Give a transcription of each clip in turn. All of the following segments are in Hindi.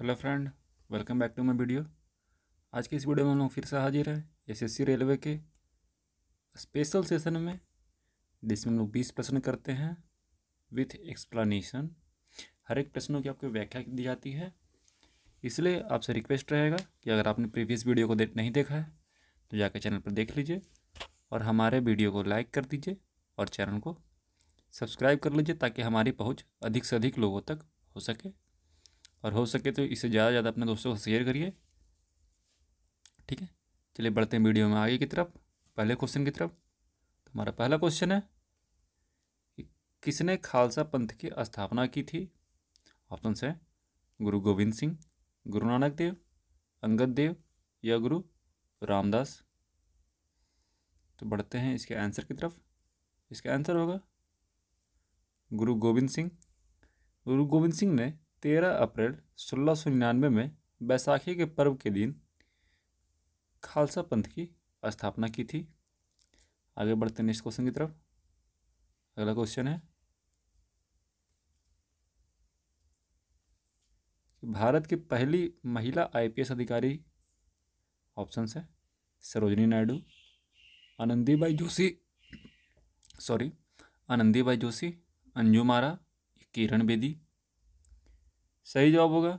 Hello friend, welcome back to my video. आज की इस वीडियो में हम लोग फिर से हाजिर है एसएससी रेलवे के स्पेशल सेशन में, जिसमें हम लोग 20 प्रश्न करते हैं विथ एक्सप्लेनेशन। हर एक प्रश्नों की आपको व्याख्या दी जाती है, इसलिए आपसे रिक्वेस्ट रहेगा कि अगर आपने प्रीवियस वीडियो को नहीं देखा है तो जाकर चैनल पर देख लीजिए और हमारे वीडियो को लाइक कर दीजिए और चैनल को सब्सक्राइब कर लीजिए, ताकि हमारी पहुँच अधिक से अधिक लोगों तक हो सके। और हो सके तो इसे ज़्यादा से ज़्यादा अपने दोस्तों को शेयर करिए, ठीक है। चलिए बढ़ते हैं वीडियो में आगे की तरफ, पहले क्वेश्चन की तरफ। तो हमारा पहला क्वेश्चन है कि किसने खालसा पंथ की स्थापना की थी। ऑप्शन है गुरु गोविंद सिंह, गुरु नानक देव, अंगद देव या गुरु रामदास। तो बढ़ते हैं इसके आंसर की तरफ। इसका आंसर होगा गुरु गोविंद सिंह। गुरु गोविंद सिंह ने 13 अप्रैल 1699 में बैसाखी के पर्व के दिन खालसा पंथ की स्थापना की थी। आगे बढ़ते हैं नेक्स्ट क्वेश्चन की तरफ। अगला क्वेश्चन है भारत की पहली महिला आईपीएस अधिकारी। ऑप्शन है सरोजिनी नायडू, आनंदीबाई जोशी, अंजुम आरा, किरण बेदी। सही जवाब होगा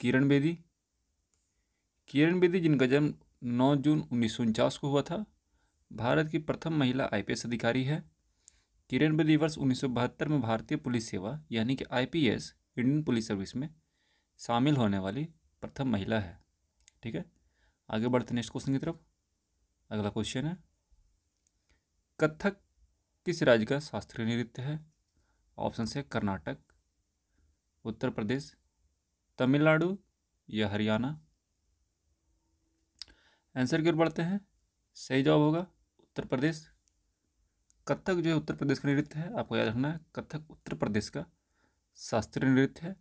किरण बेदी। किरण बेदी, जिनका जन्म 9 जून 1949 को हुआ था, भारत की प्रथम महिला आईपीएस अधिकारी है। किरण बेदी वर्ष 1972 में भारतीय पुलिस सेवा यानी कि आईपीएस इंडियन पुलिस सर्विस में शामिल होने वाली प्रथम महिला है, ठीक है। आगे बढ़ते नेक्स्ट क्वेश्चन की तरफ। अगला क्वेश्चन है कथक किस राज्य का शास्त्रीय नृत्य है। ऑप्शन है कर्नाटक, उत्तर प्रदेश, तमिलनाडु या हरियाणा। आंसर की ओर बढ़ते हैं। सही जवाब होगा उत्तर प्रदेश। कथक जो है उत्तर प्रदेश का नृत्य है, आपको याद रखना है। कथक उत्तर प्रदेश का शास्त्रीय नृत्य है।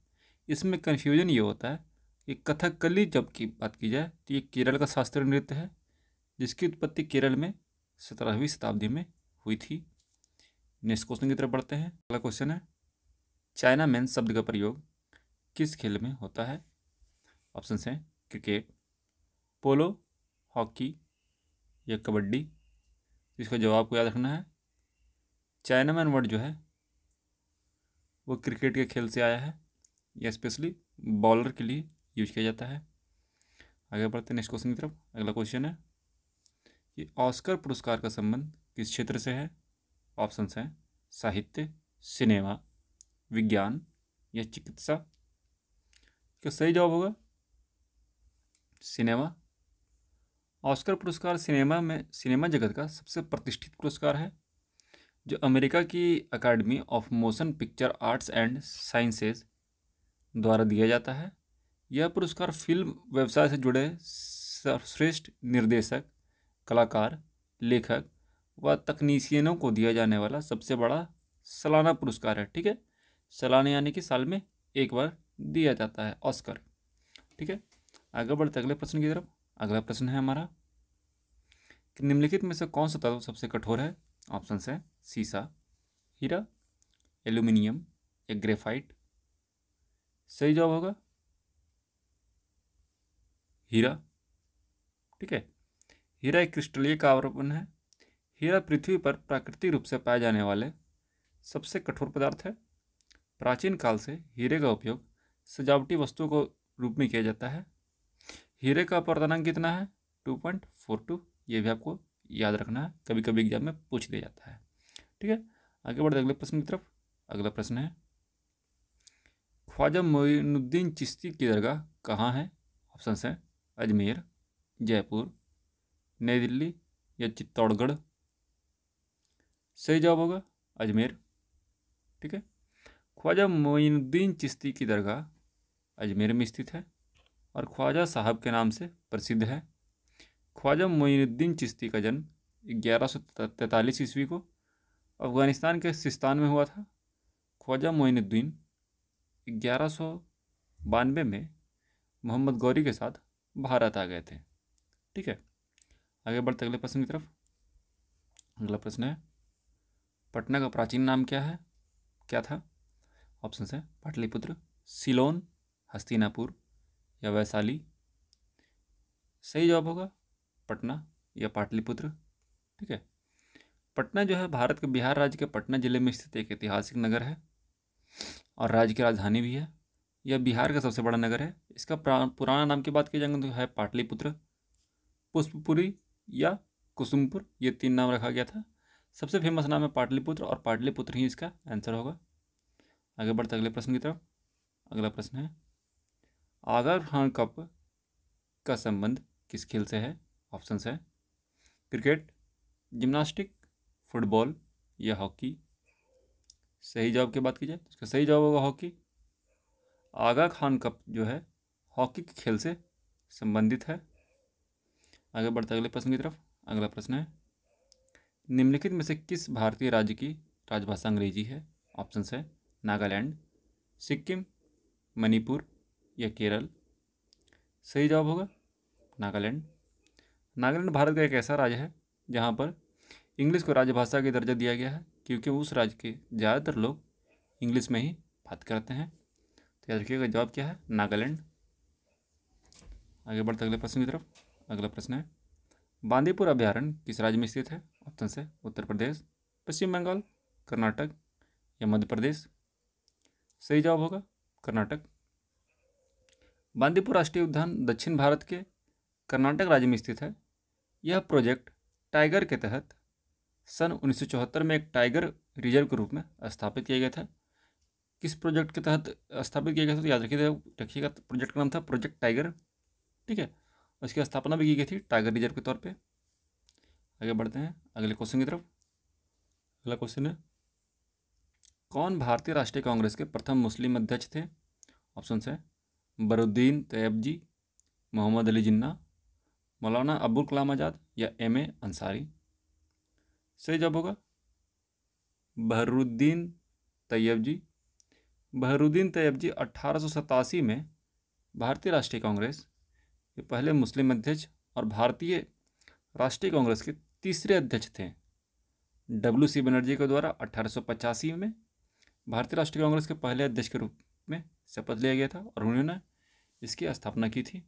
इसमें कन्फ्यूजन ये होता है कि कथकली जब की बात की जाए तो ये केरल का शास्त्रीय नृत्य है, जिसकी उत्पत्ति केरल में 17वीं शताब्दी में हुई थी। नेक्स्ट क्वेश्चन की तरफ बढ़ते हैं। अगला क्वेश्चन है चाइना मैन शब्द का प्रयोग किस खेल में होता है। ऑप्शन हैं क्रिकेट, पोलो, हॉकी या कबड्डी। इसका जवाब को याद रखना है। चाइना मैन वर्ड जो है वो क्रिकेट के खेल से आया है, या स्पेशली बॉलर के लिए यूज किया जाता है। आगे बढ़ते हैं नेक्स्ट क्वेश्चन की तरफ। अगला क्वेश्चन है कि ऑस्कर पुरस्कार का संबंध किस क्षेत्र से है। ऑप्शन हैं साहित्य, सिनेमा, विज्ञान या चिकित्सा। क्या सही जवाब होगा सिनेमा। ऑस्कर पुरस्कार सिनेमा जगत का सबसे प्रतिष्ठित पुरस्कार है, जो अमेरिका की अकादमी of motion picture arts and sciences द्वारा दिया जाता है। यह पुरस्कार फिल्म व्यवसाय से जुड़े सर्वश्रेष्ठ निर्देशक, कलाकार, लेखक व तकनीशियनों को दिया जाने वाला सबसे बड़ा सालाना पुरस्कार है, ठीक है। सालाना यानी कि साल में एक बार दिया जाता है ऑस्कर, ठीक है। आगे बढ़ते अगले प्रश्न की तरफ। अगला प्रश्न है हमारा कि निम्नलिखित में से कौन सा तत्व सबसे कठोर है। ऑप्शन है सीसा, हीरा, एल्यूमिनियम या ग्रेफाइट। सही जवाब होगा हीरा, ठीक है। हीरा एक क्रिस्टलीय कार्बन है। हीरा पृथ्वी पर प्राकृतिक रूप से पाए जाने वाले सबसे कठोर पदार्थ है। प्राचीन काल से हीरे का उपयोग सजावटी वस्तुओं को रूप में किया जाता है। हीरे का अपवर्तनांक कितना है, 2.42। ये भी आपको याद रखना है, कभी कभी एग्जाम में पूछ दिया जाता है, ठीक है। आगे बढ़ते अगले प्रश्न की तरफ। अगला प्रश्न है ख्वाजा मोइनुद्दीन चिश्ती की दरगाह कहाँ है। ऑप्शन है अजमेर, जयपुर, नई दिल्ली या चित्तौड़गढ़। सही जवाब होगा अजमेर, ठीक है। ख्वाजा मोइनुद्दीन चिश्ती की दरगाह अजमेर में स्थित है और ख्वाजा साहब के नाम से प्रसिद्ध है। ख्वाजा मोइनुद्दीन चिश्ती का जन्म 1143 ईस्वी को अफगानिस्तान के सिस्तान में हुआ था। ख्वाजा मोइनुद्दीन 1192 में मोहम्मद गौरी के साथ भारत आ गए थे, ठीक है। आगे बढ़ते अगले प्रश्न की तरफ। अगला प्रश्न है पटना का प्राचीन नाम क्या था। ऑप्शन है पाटलिपुत्र, सिलोन, हस्तिनापुर या वैशाली? सही जवाब होगा पटना या पाटलिपुत्र। ठीक है, पटना जो है भारत के बिहार राज्य के पटना जिले में स्थित एक ऐतिहासिक नगर है और राज्य की राजधानी भी है। यह बिहार का सबसे बड़ा नगर है। इसका पुराना नाम की बात की जाएगी तो है पाटलिपुत्र, पुष्पपुरी या कुसुमपुर, ये तीन नाम रखा गया था। सबसे फेमस नाम है पाटलिपुत्र और पाटलिपुत्र ही इसका आंसर होगा। आगे बढ़ते अगले प्रश्न की तरफ। अगला प्रश्न है आगा खान कप का संबंध किस खेल से है? ऑप्शंस है क्रिकेट, जिम्नास्टिक, फुटबॉल या हॉकी। सही जवाब की बात की जाए तो इसका सही जवाब होगा हॉकी। आगा खान कप जो है हॉकी के खेल से संबंधित है। आगे बढ़ते अगले प्रश्न की तरफ। अगला प्रश्न है निम्नलिखित में से किस भारतीय राज्य की राजभाषा अंग्रेजी है? ऑप्शंस है नागालैंड, सिक्किम, मणिपुर या केरल। सही जवाब होगा नागालैंड। नागालैंड भारत का एक ऐसा राज्य है जहाँ पर इंग्लिश को राजभाषा का दर्जा दिया गया है क्योंकि उस राज्य के ज़्यादातर लोग इंग्लिश में ही बात करते हैं। तो याद रखिएगा जवाब क्या है नागालैंड। आगे बढ़ते अगले प्रश्न की तरफ। अगला प्रश्न है बांदीपुर अभ्यारण्य किस राज्य में स्थित है? ऑप्शन है उत्तर प्रदेश, पश्चिम बंगाल, कर्नाटक या मध्य प्रदेश। सही जवाब होगा कर्नाटक। बांदीपुर राष्ट्रीय उद्यान दक्षिण भारत के कर्नाटक राज्य में स्थित है। यह प्रोजेक्ट टाइगर के तहत सन 1974 में एक टाइगर रिजर्व के रूप में स्थापित किया गया था। किस प्रोजेक्ट के तहत स्थापित किया गया था तो याद रखिएगा प्रोजेक्ट का नाम था प्रोजेक्ट टाइगर। ठीक है, उसकी स्थापना भी की गई थी टाइगर रिजर्व के तौर पे। आगे बढ़ते हैं अगले क्वेश्चन की तरफ। अगला क्वेश्चन है कौन भारतीय राष्ट्रीय कांग्रेस के प्रथम मुस्लिम अध्यक्ष थे? ऑप्शन है बहरुद्दीन तैयब जी, मोहम्मद अली जिन्ना, मौलाना अबुल कलाम आज़ाद या एम.ए. अंसारी। सही जवाब होगा बहरुद्दीन तैयब जी। बहरुद्दीन तैयब जी 1887 में भारतीय राष्ट्रीय कांग्रेस ये पहले मुस्लिम अध्यक्ष और भारतीय राष्ट्रीय कांग्रेस के तीसरे अध्यक्ष थे। WC बनर्जी के द्वारा 1885 में भारतीय राष्ट्रीय कांग्रेस के पहले अध्यक्ष के रूप में शपथ लिया गया था और उन्होंने इसकी स्थापना की थी।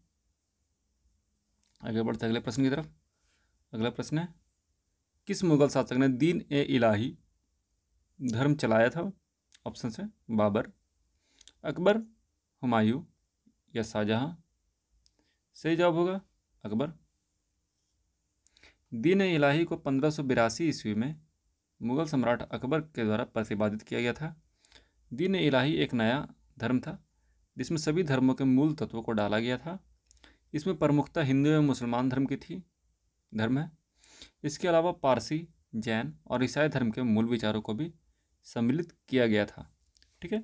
आगे बढ़ते अगले प्रश्न की तरफ। अगला प्रश्न है किस मुगल शासक ने दीन ए इलाही धर्म चलाया था? ऑप्शन है बाबर, अकबर, हुमायूं या शाहजहां। सही जवाब होगा अकबर। दीन-ए-इलाही को 1582 ईस्वी में मुग़ल सम्राट अकबर के द्वारा प्रतिपादित किया गया था। दीन-ए-इलाही एक नया धर्म था जिसमें सभी धर्मों के मूल तत्वों को डाला गया था। इसमें प्रमुखता हिंदू एवं मुसलमान धर्म की थी धर्म है। इसके अलावा पारसी, जैन और ईसाई धर्म के मूल विचारों को भी सम्मिलित किया गया था। ठीक है,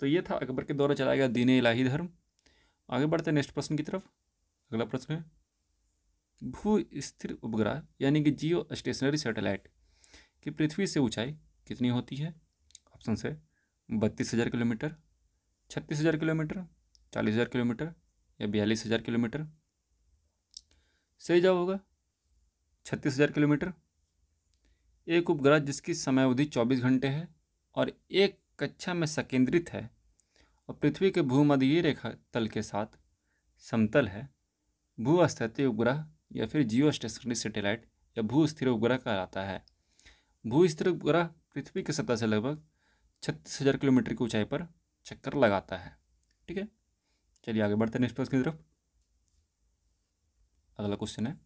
तो ये था अकबर के द्वारा चलाया गया दीन-ए-इलाही धर्म। आगे बढ़ते नेक्स्ट प्रश्न की तरफ। अगला प्रश्न है भू स्थिर उपग्रह यानी कि जियो स्टेशनरी सैटेलाइट की पृथ्वी से ऊंचाई कितनी होती है? ऑप्शन है 32,000 किलोमीटर, 36,000 किलोमीटर, 40,000 किलोमीटर या 42,000 किलोमीटर। सही जवाब होगा 36,000 किलोमीटर। एक उपग्रह जिसकी समयावधि 24 घंटे है और एक कक्षा में संकेंद्रित है और पृथ्वी के भूमध्यीय रेखा तल के साथ समतल है, भूअस्थैतिक उपग्रह या फिर जियो स्टेशनरी सैटेलाइट या भू स्थिर उपग्रह कहलाता है। भू स्थिर उपग्रह पृथ्वी की सतह से लगभग 36,000 किलोमीटर की ऊंचाई पर चक्कर लगाता है। ठीक है, चलिए आगे बढ़ते हैं नेक्स्ट प्रश्न की तरफ। अगला क्वेश्चन है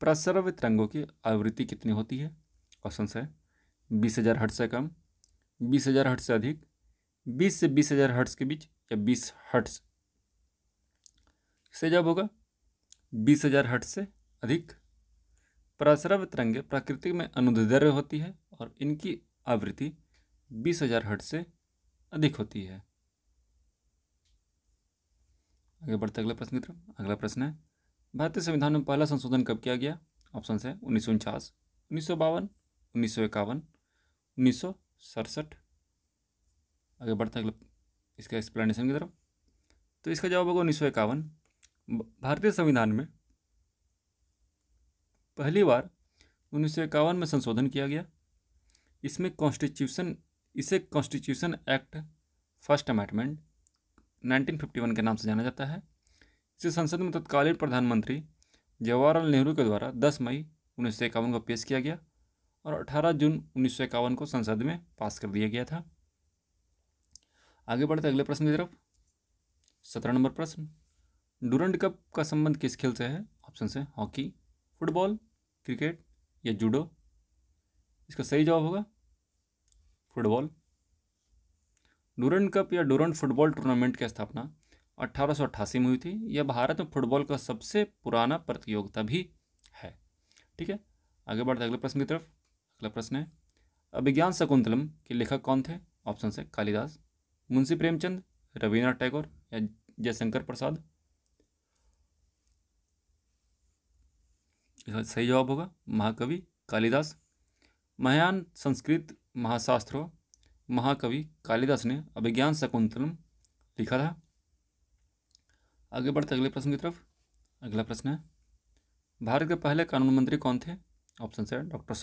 प्रसर्व तरंगों की आवृत्ति कितनी होती है? ऑप्शन है 20,000 हर्ट्ज से कम, 20,000 हर्ट्ज से अधिक, 20 से 20,000 हर्ट्ज के बीच या 20 हर्ट्ज। सही जवाब होगा 20,000 हर्ट्ज से अधिक। प्रसरव तरंगें प्राकृतिक में अनुदैर्ध्य होती है और इनकी आवृत्ति 20,000 हर्ट्ज से अधिक होती है। आगे बढ़ते अगले प्रश्न की तरफ। अगला प्रश्न है भारतीय संविधान में पहला संशोधन कब किया गया? ऑप्शन है 1949, 1952, 1951, 1967। आगे बढ़ते अगले इसका एक्सप्लेनेशन की तरफ। तो इसका जवाब होगा 1951। भारतीय संविधान में पहली बार 1951 में संशोधन किया गया। इसमें कॉन्स्टिट्यूशन इसे कॉन्स्टिट्यूशन एक्ट, फर्स्ट अमेंडमेंट, 1951 के नाम से जाना जाता है। इसे संसद में तत्कालीन प्रधानमंत्री जवाहरलाल नेहरू के द्वारा 10 मई 1951 को पेश किया गया और 18 जून 1951 को संसद में पास कर दिया गया था। आगे बढ़ते अगले प्रश्न की तरफ। 17 नंबर प्रश्न, डुरंड कप का संबंध किस खेल से है? ऑप्शन है हॉकी, फुटबॉल, क्रिकेट या जूडो। इसका सही जवाब होगा फुटबॉल। डुरंड कप या डुरंड फुटबॉल टूर्नामेंट की स्थापना 1888 में हुई थी। यह भारत में फुटबॉल का सबसे पुराना प्रतियोगिता भी है। ठीक है, आगे बढ़ते अगले प्रश्न की तरफ। अगला प्रश्न है, अभिज्ञान शकुंतलम के लेखक कौन थे? ऑप्शन है कालिदास, मुंशी प्रेमचंद, रविन्द्रनाथ टैगोर या जयशंकर प्रसाद। इसका सही जवाब होगा महाकवि कालिदास। महायान संस्कृत महाशास्त्रों महाकवि कालिदास ने अभिज्ञान शकुंतलम लिखा था। आगे बढ़ते अगले प्रश्न की तरफ। अगला प्रश्न है, भारत के पहले कानून मंत्री कौन थे? ऑप्शन है डॉक्टर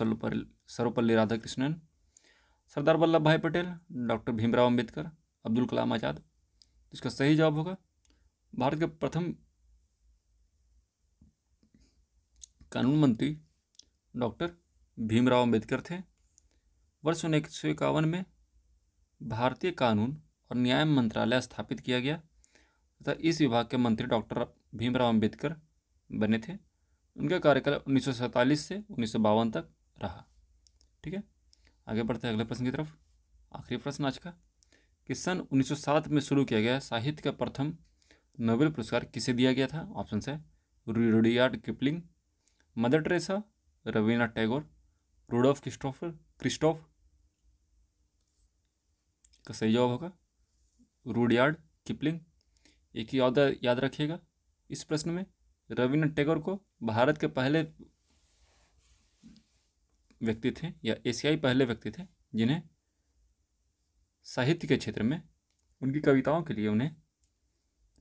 सर्वपल्ली राधाकृष्णन, सरदार वल्लभ भाई पटेल, डॉक्टर भीमराव अंबेडकर, अब्दुल कलाम आज़ाद। इसका सही जवाब होगा भारत के प्रथम कानून मंत्री डॉक्टर भीमराव अंबेडकर थे। वर्ष 1951 में भारतीय कानून और न्याय मंत्रालय स्थापित किया गया तथा इस विभाग के मंत्री डॉक्टर भीमराव अंबेडकर बने थे। उनका कार्यकाल 1947 से 1952 तक रहा। ठीक है, आगे बढ़ते हैं अगले प्रश्न की तरफ। आखिरी प्रश्न आज का कि सन 1907 में शुरू किया गया साहित्य का प्रथम नोबेल पुरस्कार किसे दिया गया था? ऑप्शन है Rudyard Kipling, Mother Teresa, Rabindranath Tagore, Rudolf Christoph. का सही जवाब होगा रूडियार्ड किपलिंग। एक ही याद रखिएगा इस प्रश्न में, रविन्द्रनाथ टैगोर को भारत के पहले व्यक्ति थे या एशियाई पहले व्यक्ति थे जिन्हें साहित्य के क्षेत्र में उनकी कविताओं के लिए उन्हें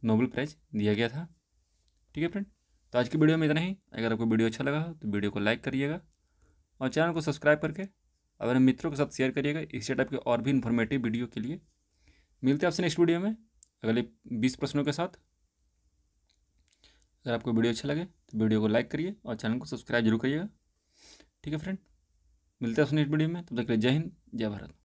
नोबेल प्राइज़ दिया गया था। ठीक है फ्रेंड, तो आज की वीडियो में इतना ही। अगर आपको वीडियो अच्छा लगा हो तो वीडियो को लाइक करिएगा और चैनल को सब्सक्राइब करके अपने मित्रों के साथ शेयर करिएगा इसी टाइप के और भी इन्फॉर्मेटिव वीडियो के लिए। मिलते हैं आपसे नेक्स्ट वीडियो में अगले 20 प्रश्नों के साथ। अगर आपको वीडियो अच्छा लगे तो वीडियो को लाइक करिए और चैनल को सब्सक्राइब जरूर करिएगा। ठीक है फ्रेंड, मिलते हैं आपसे नेक्स्ट वीडियो में। तब तक के लिए जय हिंद, जय भारत।